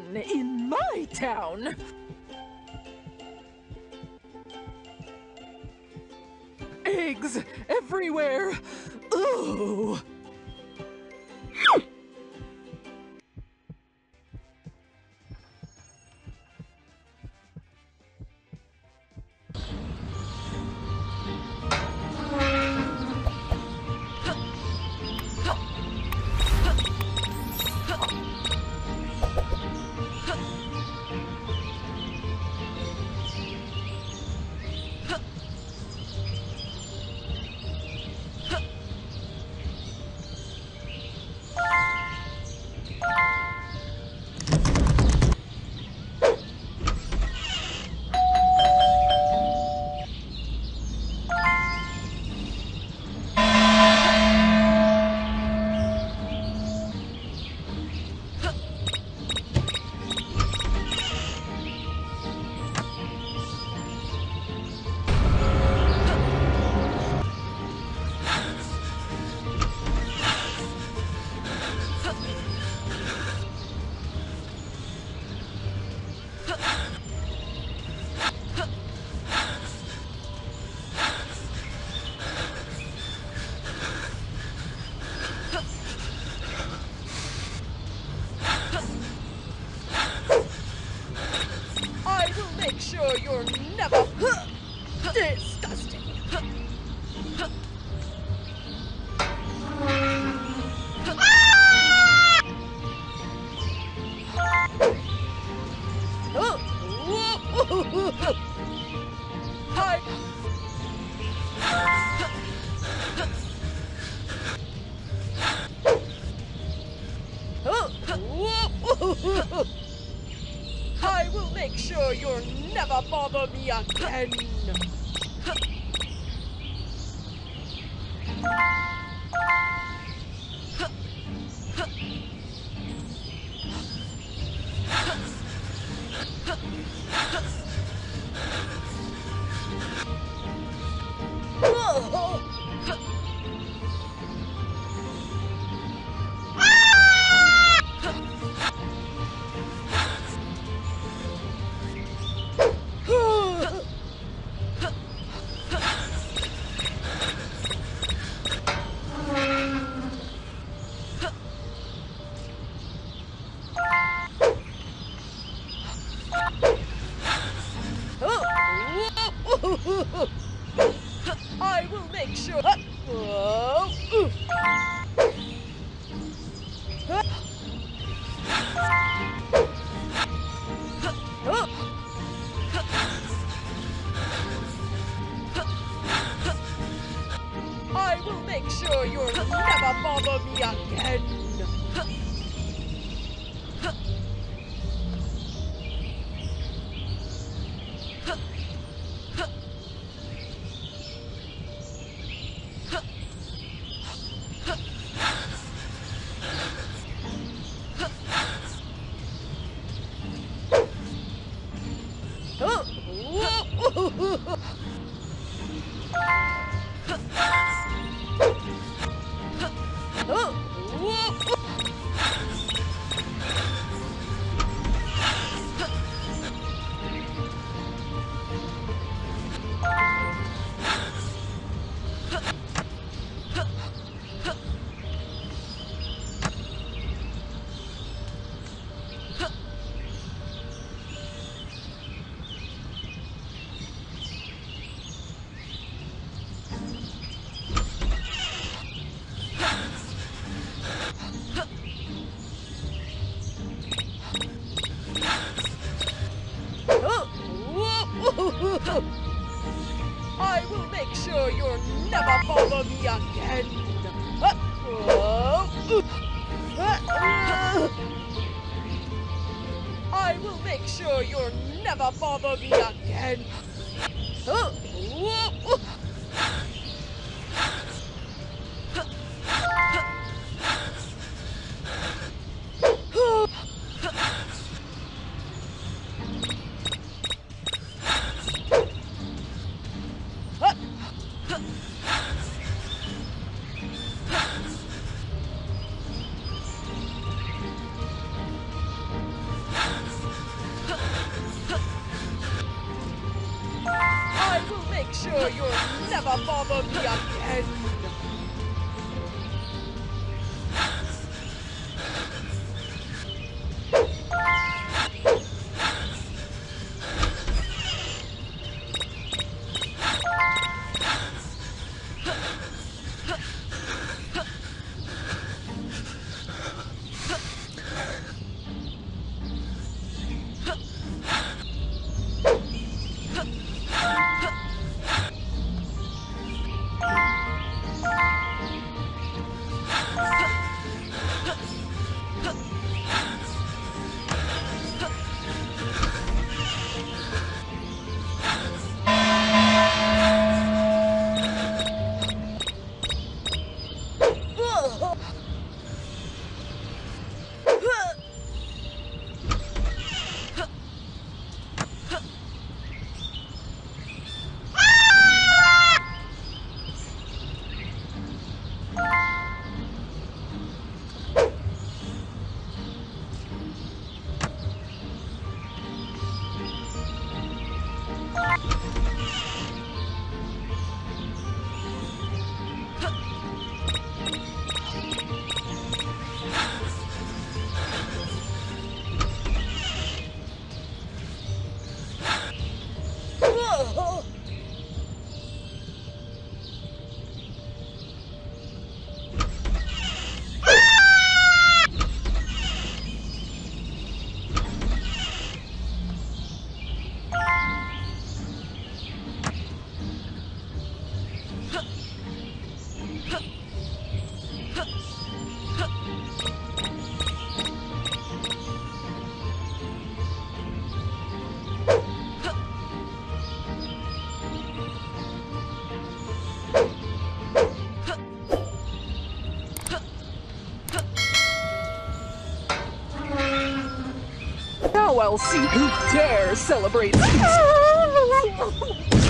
fun in my town! Eggs everywhere! Ooh! I will make sure you'll never bother me again. I will make sure. I will make sure you'll never bother me again. I will make sure you'll never bother me again. I will make sure you'll never bother me again. Make sure you'll never bother me again. I'll see who dares celebrate these.